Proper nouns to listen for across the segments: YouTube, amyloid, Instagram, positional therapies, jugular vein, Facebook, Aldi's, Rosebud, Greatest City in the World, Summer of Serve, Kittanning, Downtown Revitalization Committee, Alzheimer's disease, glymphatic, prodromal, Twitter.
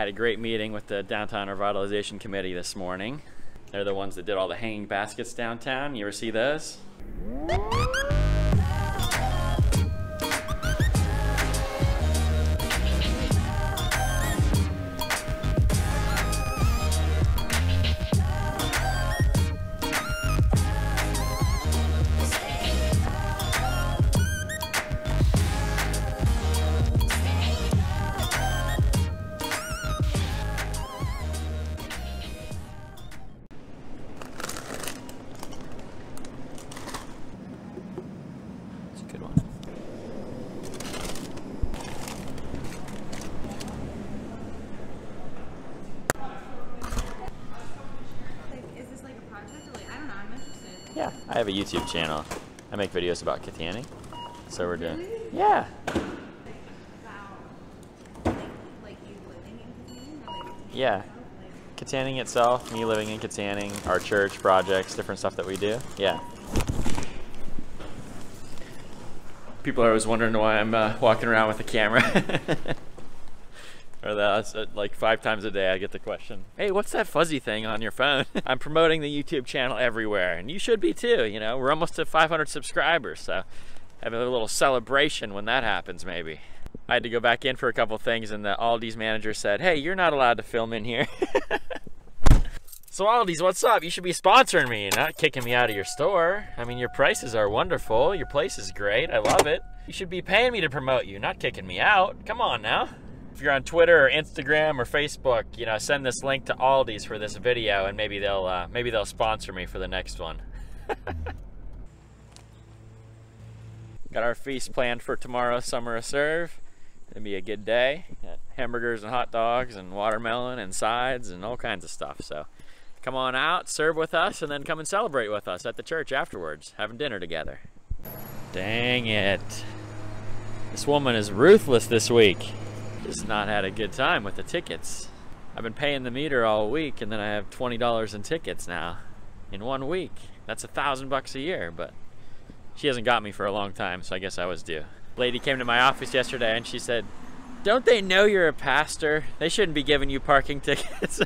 Had a great meeting with the Downtown Revitalization Committee this morning. They're the ones that did all the hanging baskets downtown. You ever see those? Yeah, I have a YouTube channel. I make videos about Kittanning. So we're doing. Yeah. Like you living in Kittanning? Yeah. Kittanning itself, me living in Kittanning, our church, projects, different stuff that we do. Yeah. People are always wondering why I'm walking around with a camera. Or that's like 5 times a day I get the question, hey, what's that fuzzy thing on your phone? I'm promoting the YouTube channel everywhere, and you should be too, you know. We're almost to 500 subscribers, so have a little celebration when that happens maybe. I had to go back in for a couple things, and the Aldi's manager said, hey, you're not allowed to film in here. So Aldi's, what's up? You should be sponsoring me, not kicking me out of your store. I mean, your prices are wonderful, your place is great, I love it. You should be paying me to promote you, not kicking me out. Come on now. If you're on Twitter or Instagram or Facebook, you know, send this link to Aldi's for this video, and maybe they'll sponsor me for the next one. Got our feast planned for tomorrow, Summer of Serve. It'll be a good day. Got hamburgers and hot dogs and watermelon and sides and all kinds of stuff. So come on out, serve with us, and then come and celebrate with us at the church afterwards, having dinner together. Dang it. This woman is ruthless this week. Just not had a good time with the tickets. I've been paying the meter all week, and then I have $20 in tickets now in 1 week. That's $1,000 a year, but she hasn't got me for a long time, so I guess I was due. Lady came to my office yesterday and she said, don't they know you're a pastor? They shouldn't be giving you parking tickets.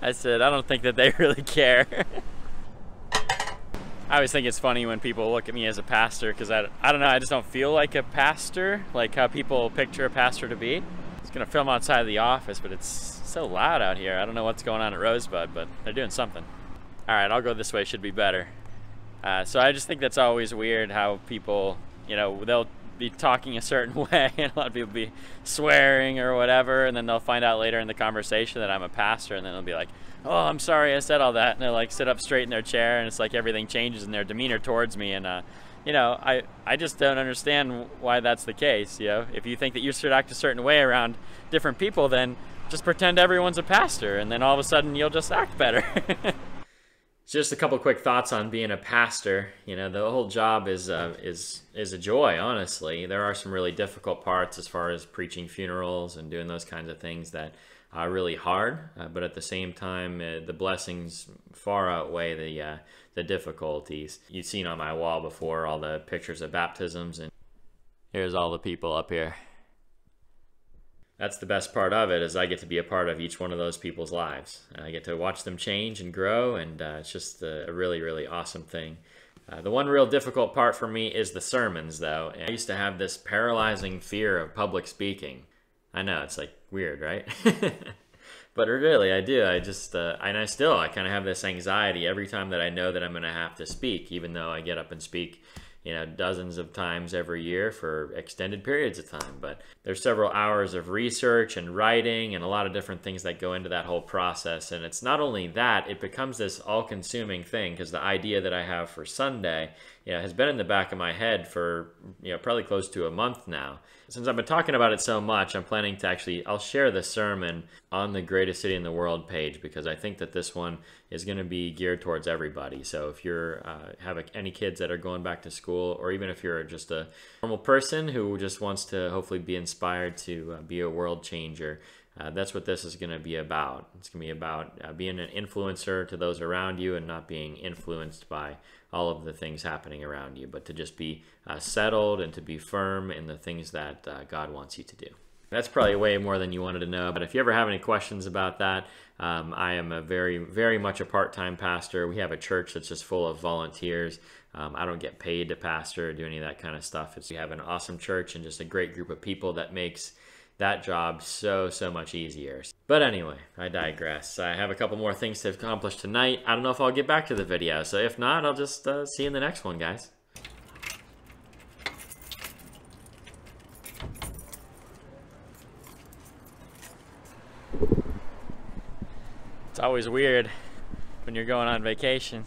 I said, I don't think that they really care. I always think it's funny when people look at me as a pastor, because I don't know, I just don't feel like a pastor, like how people picture a pastor to be. I was going to film outside of the office, but it's so loud out here. I don't know what's going on at Rosebud, but they're doing something. All right, I'll go this way, should be better. So I just think that's always weird how people, you know, they'll be talking a certain way and a lot of people be swearing or whatever, and then they'll find out later in the conversation that I'm a pastor, and then they'll be like, oh, I'm sorry I said all that, and they'll like sit up straight in their chair, and it's like everything changes in their demeanor towards me. And you know, I just don't understand why that's the case. You know, if you think that you should act a certain way around different people, then just pretend everyone's a pastor, and then all of a sudden you'll just act better. So just a couple quick thoughts on being a pastor. You know, the whole job is a joy, honestly. There are some really difficult parts as far as preaching funerals and doing those kinds of things that are really hard. But at the same time, the blessings far outweigh the difficulties. You've seen on my wall before all the pictures of baptisms, and here's all the people up here. That's the best part of it, is I get to be a part of each one of those people's lives. I get to watch them change and grow, and it's just a really, really awesome thing. The one real difficult part for me is the sermons, though. I used to have this paralyzing fear of public speaking. I know, it's like weird, right? But really, I do. I just, and I kind of have this anxiety every time that I know that I'm going to have to speak, even though I get up and speak, you know, dozens of times every year for extended periods of time. But there's several hours of research and writing and a lot of different things that go into that whole process. And it's not only that, it becomes this all-consuming thing, because the idea that I have for Sunday, you know, has been in the back of my head for, you know, probably close to a month now. Since I've been talking about it so much, I'm planning to actually, I'll share the sermon on the Greatest City in the World page, because I think that this one is going to be geared towards everybody. So if you're have any kids that are going back to school, or even if you're just a normal person who just wants to hopefully be inspired to be a world changer, that's what this is going to be about. It's going to be about being an influencer to those around you, and not being influenced by all of the things happening around you, but to just be settled and to be firm in the things that God wants you to do. That's probably way more than you wanted to know, but if you ever have any questions about that, I am a very much a part-time pastor. We have a church that's just full of volunteers. I don't get paid to pastor or do any of that kind of stuff. We have an awesome church and just a great group of people that makes that job so much easier. But anyway, I digress. I have a couple more things to accomplish tonight. I don't know if I'll get back to the video, so if not, I'll just see you in the next one, guys. It's always weird when you're going on vacation.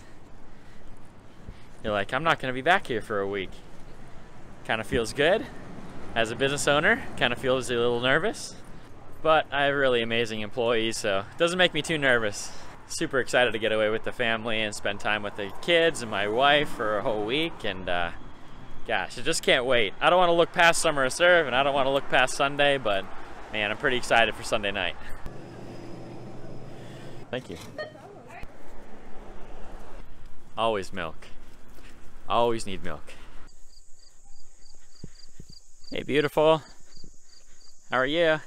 You're like, I'm not gonna be back here for a week. Kind of feels good. As a business owner, kind of feels a little nervous, but I have really amazing employees, so it doesn't make me too nervous. Super excited to get away with the family and spend time with the kids and my wife for a whole week, and gosh, I just can't wait. I don't want to look past Summer of Serve, and I don't want to look past Sunday, but man, I'm pretty excited for Sunday night. Thank you. Always milk. Always need milk. Hey, beautiful. How are you?